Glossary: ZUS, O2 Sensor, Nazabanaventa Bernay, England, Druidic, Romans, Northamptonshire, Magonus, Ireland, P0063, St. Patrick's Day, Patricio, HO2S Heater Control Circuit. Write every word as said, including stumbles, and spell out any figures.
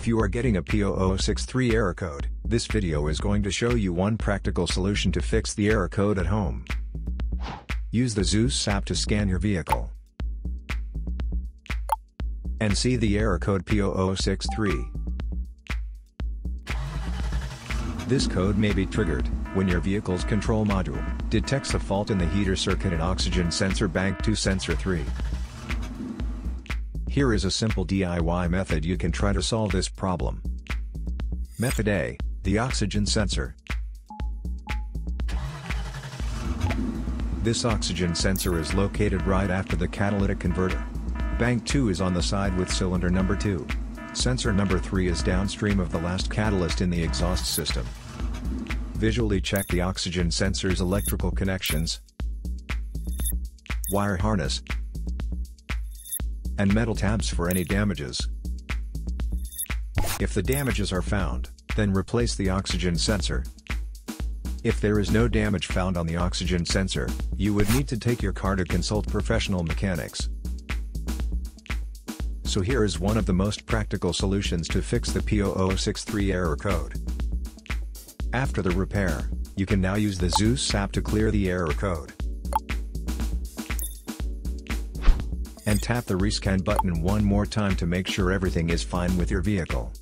If you are getting a P zero zero six three error code, this video is going to show you one practical solution to fix the error code at home. Use the ZUS app to scan your vehicle and see the error code P zero zero six three. This code may be triggered when your vehicle's control module detects a fault in the heater circuit and oxygen sensor bank two sensor three. Here is a simple D I Y method you can try to solve this problem. Method A: the oxygen sensor. This oxygen sensor is located right after the catalytic converter. Bank two is on the side with cylinder number two. Sensor number three is downstream of the last catalyst in the exhaust system. Visually check the oxygen sensor's electrical connections, wire harness, and metal tabs for any damages. If the damages are found, then replace the oxygen sensor. If there is no damage found on the oxygen sensor, you would need to take your car to consult professional mechanics. So here is one of the most practical solutions to fix the P zero zero six three error code. After the repair, you can now use the ZUS app to clear the error code and tap the rescan button one more time to make sure everything is fine with your vehicle.